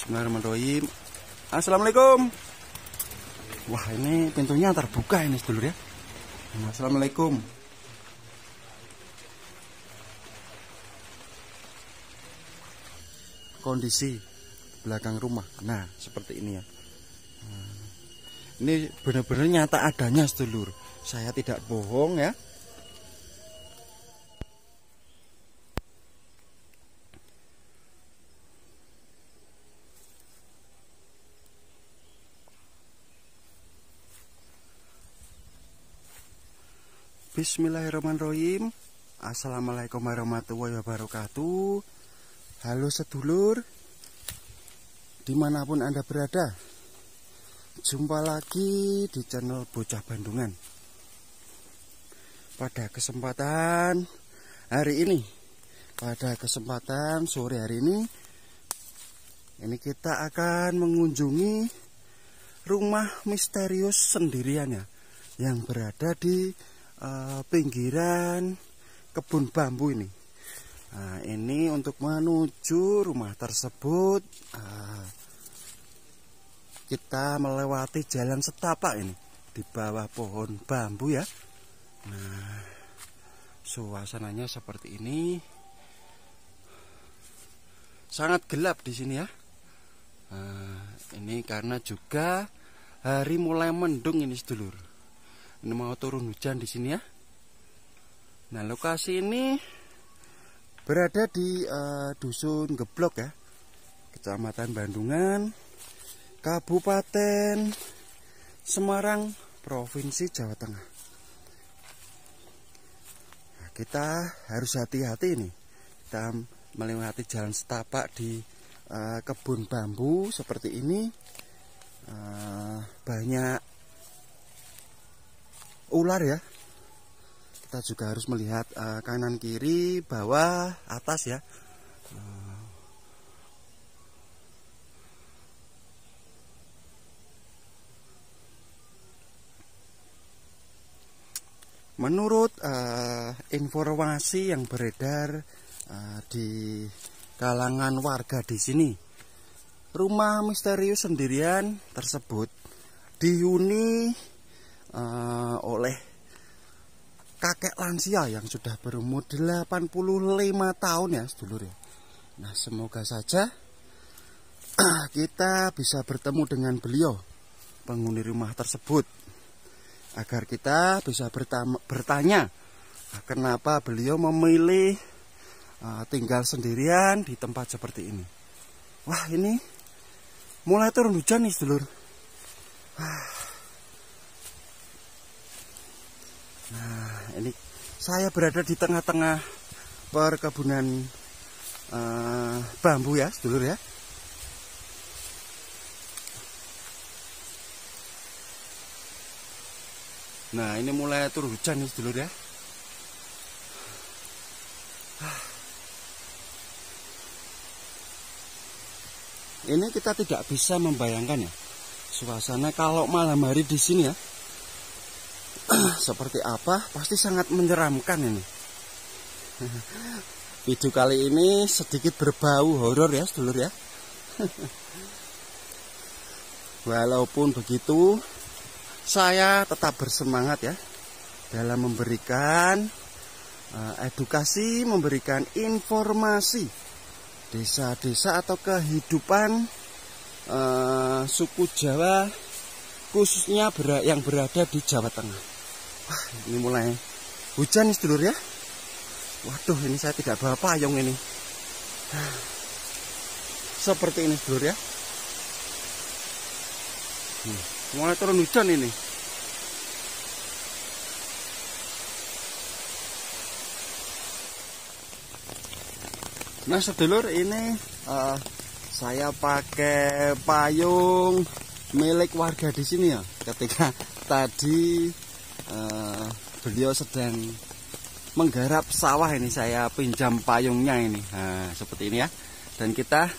Bismillahirrahmanirrahim. Assalamualaikum. Wah, ini pintunya terbuka ini sedulur ya. Assalamualaikum. Kondisi belakang rumah, nah seperti ini ya. Ini benar-benar nyata adanya sedulur. Saya tidak bohong ya. Bismillahirrahmanirrahim. Assalamualaikum warahmatullahi wabarakatuh. Halo sedulur, dimanapun Anda berada, jumpa lagi di channel Bocah Bandungan. Pada kesempatan hari ini, pada kesempatan sore hari ini, ini kita akan mengunjungi rumah misterius sendiriannya yang berada di pinggiran kebun bambu ini. Nah, ini untuk menuju rumah tersebut kita melewati jalan setapak ini di bawah pohon bambu ya. Nah, suasananya seperti ini, sangat gelap di sini ya. Ini karena juga hari mulai mendung ini sedulur. Ini mau turun hujan di sini ya. Nah, lokasi ini berada di Dusun Geblok ya, Kecamatan Bandungan, Kabupaten Semarang, Provinsi Jawa Tengah. Nah, kita harus hati-hati nih. Kita melewati jalan setapak di kebun bambu seperti ini. Banyak ular ya. Kita juga harus melihat kanan kiri, bawah, atas ya. Menurut informasi yang beredar di kalangan warga di sini, rumah misterius sendirian tersebut dihuni oleh kakek lansia yang sudah berumur 85 tahun ya sedulur ya. Nah, semoga saja kita bisa bertemu dengan beliau, penghuni rumah tersebut, agar kita bisa bertanya kenapa beliau memilih tinggal sendirian di tempat seperti ini. Wah, ini mulai turun hujan nih sedulur. Nah, ini saya berada di tengah-tengah perkebunan bambu ya sedulur ya. Nah, ini mulai turun hujan nih sedulur ya. Ini kita tidak bisa membayangkan ya suasana kalau malam hari di sini ya. Seperti apa, pasti sangat menyeramkan ini. Video kali ini sedikit berbau horor ya sedulur ya. Walaupun begitu, saya tetap bersemangat ya dalam memberikan edukasi, memberikan informasi desa-desa atau kehidupan suku Jawa, khususnya yang berada di Jawa Tengah. Wah, ini mulai hujan sedulur ya. Waduh, ini saya tidak bawa payung ini. Seperti ini sedulur ya. Mulai turun hujan ini. Nah sedulur, ini saya pakai payung milik warga di sini ya, ketika tadi beliau sedang menggarap sawah ini, saya pinjam payungnya ini. Nah, seperti ini ya. Dan kita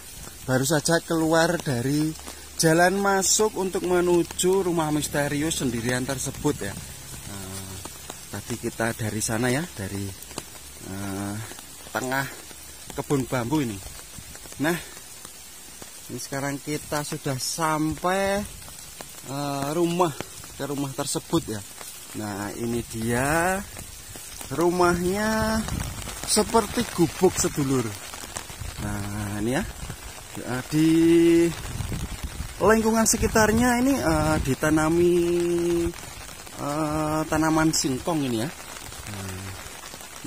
baru saja keluar dari jalan masuk untuk menuju rumah misterius sendirian tersebut ya. Tadi kita dari sana ya, dari tengah kebun bambu ini. Nah, Ini sekarang kita sudah sampai ke rumah tersebut ya. Nah ini dia rumahnya, seperti gubuk sedulur. Nah ini ya, di lingkungan sekitarnya ini ditanami tanaman singkong ini ya. Nah,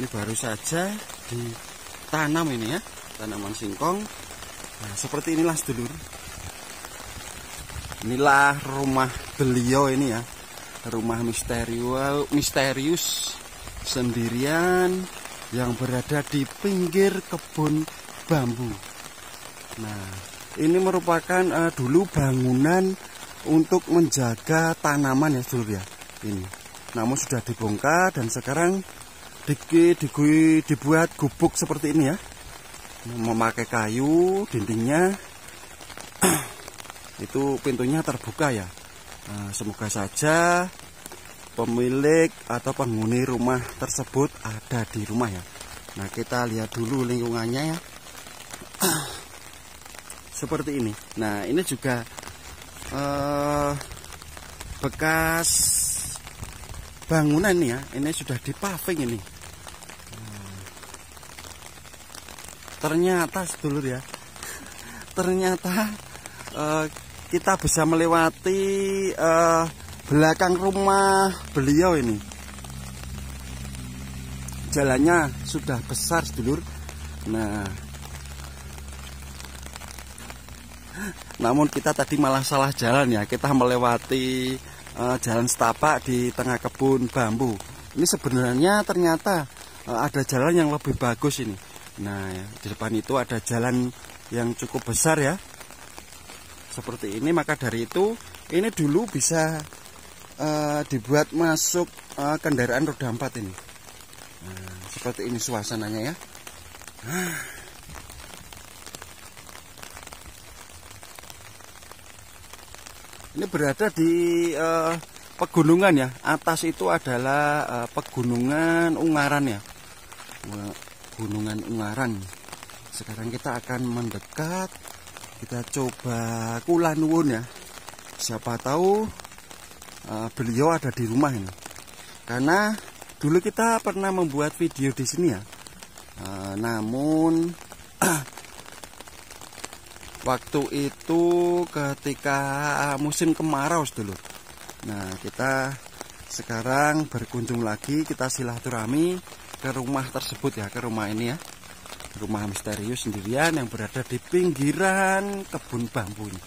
ini baru saja ditanam ini ya, tanaman singkong. Nah, seperti inilah sedulur. Inilah rumah beliau ini ya, rumah misterius sendirian yang berada di pinggir kebun bambu. Nah, ini merupakan dulu bangunan untuk menjaga tanaman ya sedulur ya. Ini, namun sudah dibongkar dan sekarang dibuat gubuk seperti ini ya, memakai kayu dindingnya. Itu pintunya terbuka ya. Nah, semoga saja pemilik atau penghuni rumah tersebut ada di rumah ya. Nah kita lihat dulu lingkungannya ya, seperti ini. Nah ini juga bekas bangunan ya, ini sudah dipaving ini. Ternyata sedulur ya, ternyata kita bisa melewati belakang rumah beliau ini. Jalannya sudah besar sedulur. Nah, namun kita tadi malah salah jalan ya. Kita melewati jalan setapak di tengah kebun bambu. Ini sebenarnya ternyata ada jalan yang lebih bagus ini. Nah, ya, di depan itu ada jalan yang cukup besar ya. Seperti ini, maka dari itu ini dulu bisa dibuat masuk kendaraan roda 4 ini. Nah, seperti ini suasananya ya. Ini berada di pegunungan ya. Atas itu adalah pegunungan Ungaran ya. Pegunungan Ungaran. Sekarang kita akan mendekat. Kita coba kula nuwun ya. Siapa tahu beliau ada di rumah ini, karena dulu kita pernah membuat video di sini ya. Namun waktu itu ketika musim kemarau sedulur. Nah kita sekarang berkunjung lagi, kita silaturahmi ke rumah tersebut ya, ke rumah ini ya, rumah misterius sendirian yang berada di pinggiran kebun bambu ini.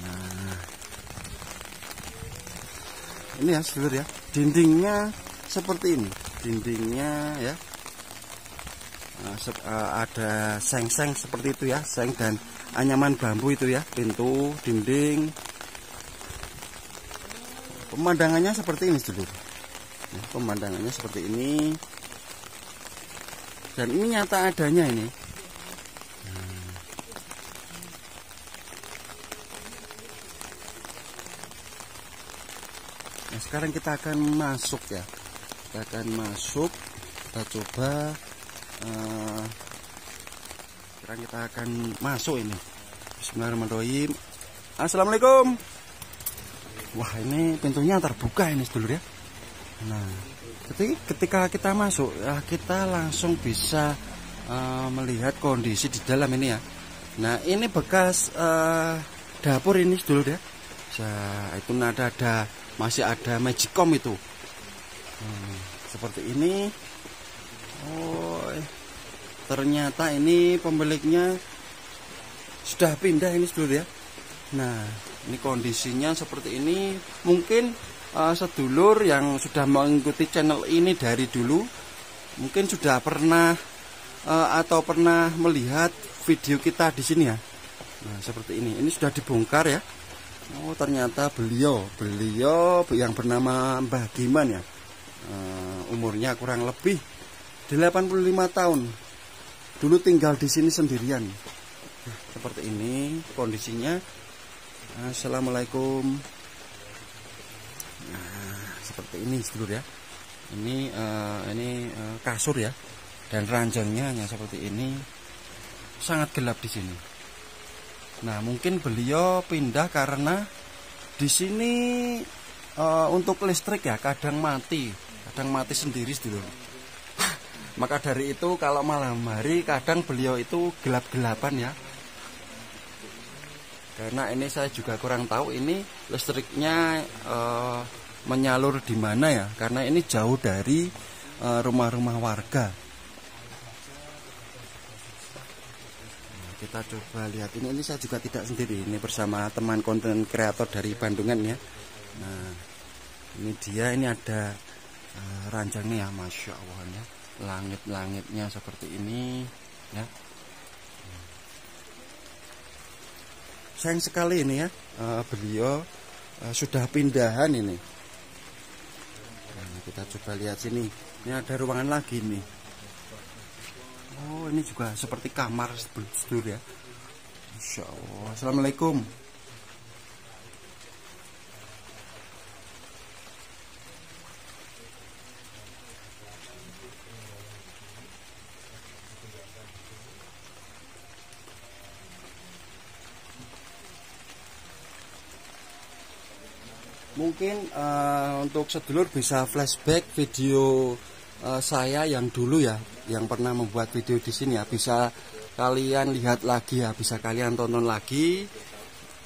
Nah ini ya sedulur ya, dindingnya seperti ini, dindingnya ya. Ada seng-seng seperti itu ya, seng dan anyaman bambu itu ya, pintu, dinding. Pemandangannya seperti ini sedulur. Nah, pemandangannya seperti ini. Dan ini nyata adanya ini. Nah, sekarang kita akan masuk ya, kita akan masuk, kita coba sekarang kita akan masuk ini. Bismillahirrahmanirrahim. Assalamualaikum. Wah ini pintunya terbuka ini sedulur ya. Nah ketika kita masuk ya, kita langsung bisa melihat kondisi di dalam ini ya. Nah ini bekas dapur ini sedulur ya. Nah, itu ada masih ada magicom itu. Seperti ini. Oh, ternyata ini pemiliknya sudah pindah ini sedulur ya. Nah, ini kondisinya seperti ini. Mungkin sedulur yang sudah mengikuti channel ini dari dulu, mungkin sudah pernah atau pernah melihat video kita di sini ya. Nah, seperti ini. Ini sudah dibongkar ya. Oh ternyata beliau yang bernama Mbah Giman ya, umurnya kurang lebih 85 tahun. Dulu tinggal di sini sendirian. Nah, seperti ini kondisinya. Assalamualaikum. Nah, seperti ini sedulur ya. Ini kasur ya, dan ranjangnya hanya seperti ini. Sangat gelap di sini. Nah, mungkin beliau pindah karena di sini untuk listrik ya kadang mati sendiri dulu. Maka dari itu kalau malam hari kadang beliau itu gelap-gelapan ya. Karena ini saya juga kurang tahu ini listriknya menyalur di mana ya, karena ini jauh dari rumah-rumah warga. Kita coba lihat ini saya juga tidak sendiri, ini bersama teman konten kreator dari Bandungan ya. Nah ini dia, ini ada ranjangnya ya, masya Allah ya, langit-langitnya seperti ini ya. Sayang sekali ini ya, beliau sudah pindahan ini. Nah, kita coba lihat sini, ini ada ruangan lagi nih. Oh, ini juga seperti kamar sedur ya. Insya Allah. Assalamualaikum. Mungkin untuk sedulur bisa flashback video saya yang dulu ya, yang pernah membuat video di sini ya, bisa kalian lihat lagi ya, bisa kalian tonton lagi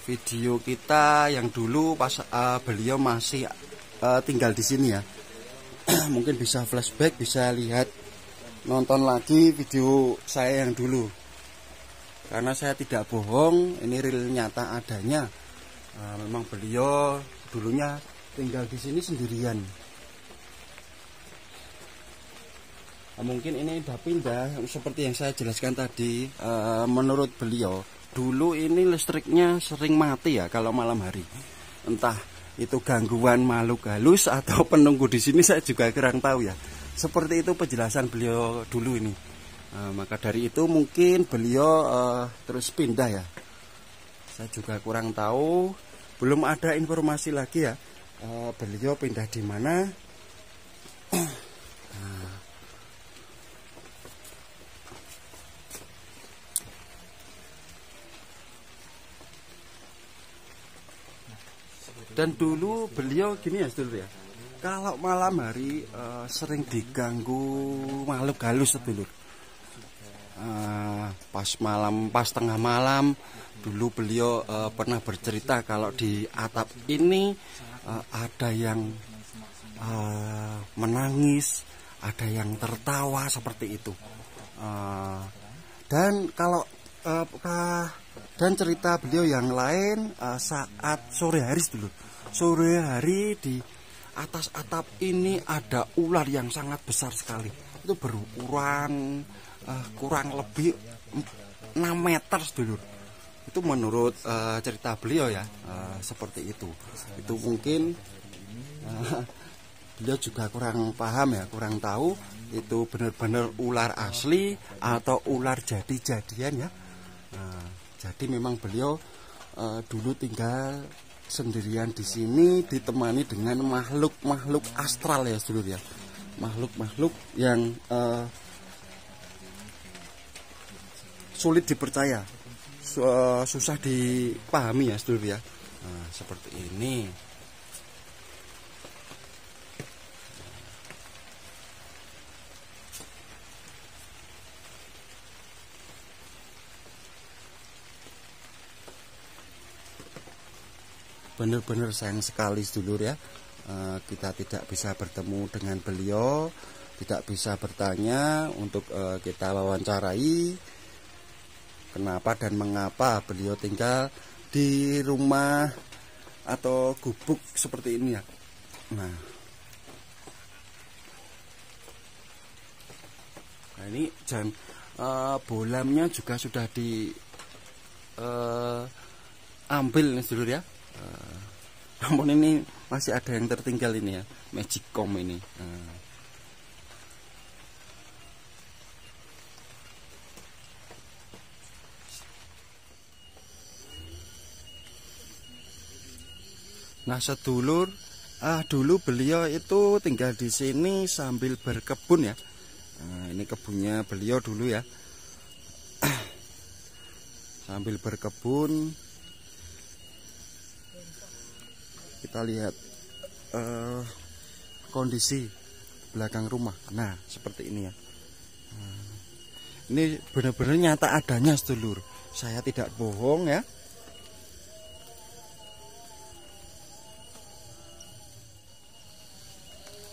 video kita yang dulu pas beliau masih tinggal di sini ya. Mungkin bisa flashback, bisa lihat nonton lagi video saya yang dulu, karena saya tidak bohong, ini real nyata adanya. Memang beliau dulunya tinggal di sini sendirian. Mungkin ini udah pindah seperti yang saya jelaskan tadi. Menurut beliau dulu ini listriknya sering mati ya kalau malam hari, entah itu gangguan makhluk halus atau penunggu di sini, saya juga kurang tahu ya. Seperti itu penjelasan beliau dulu ini. Maka dari itu mungkin beliau terus pindah ya, saya juga kurang tahu, belum ada informasi lagi ya beliau pindah di mana. Dan dulu beliau gini ya sedulur ya, kalau malam hari sering diganggu makhluk halus sedulur. Pas tengah malam dulu beliau pernah bercerita kalau di atap ini ada yang menangis, ada yang tertawa seperti itu. Dan cerita beliau yang lain saat sore hari dulu. Sore hari di atas atap ini ada ular yang sangat besar sekali. Itu berukuran kurang lebih 6 meter dulu. Itu menurut cerita beliau ya, seperti itu. Itu mungkin beliau juga kurang paham ya, kurang tahu itu benar-benar ular asli atau ular jadi-jadian ya. Jadi memang beliau dulu tinggal sendirian di sini, ditemani dengan makhluk-makhluk astral ya sedulur ya, makhluk-makhluk yang sulit dipercaya, susah dipahami ya sedulur ya. Nah, seperti ini. Benar-benar sayang sekali sedulur ya, kita tidak bisa bertemu dengan beliau, tidak bisa bertanya untuk kita wawancarai kenapa dan mengapa beliau tinggal di rumah atau gubuk seperti ini ya. Nah, ini dan bolamnya juga sudah diambil sedulur ya. Namun ini masih ada yang tertinggal ini ya, magicom ini. Nah sedulur, dulu beliau itu tinggal di sini sambil berkebun ya. Ini kebunnya beliau dulu ya. sambil berkebun. Kita lihat kondisi belakang rumah. Nah, seperti ini ya. Ini benar-benar nyata adanya, sedulur. Saya tidak bohong ya.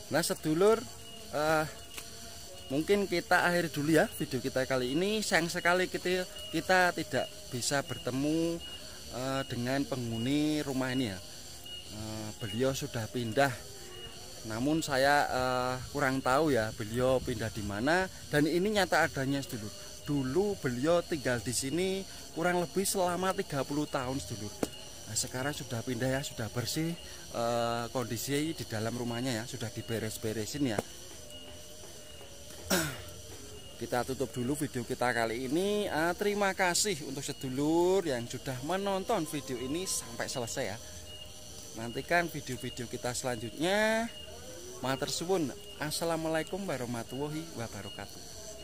Nah, sedulur, mungkin kita akhir dulu ya video kita kali ini. Sayang sekali kita tidak bisa bertemu dengan penghuni rumah ini ya. Beliau sudah pindah. Namun saya kurang tahu ya beliau pindah di mana, dan ini nyata adanya sedulur. Dulu beliau tinggal di sini kurang lebih selama 30 tahun sedulur. Nah, sekarang sudah pindah ya, sudah bersih kondisi di dalam rumahnya ya, sudah diberes-beresin ya. Kita tutup dulu video kita kali ini. Terima kasih untuk sedulur yang sudah menonton video ini sampai selesai ya. Nantikan video-video kita selanjutnya. Matur suwun. Assalamualaikum warahmatullahi wabarakatuh.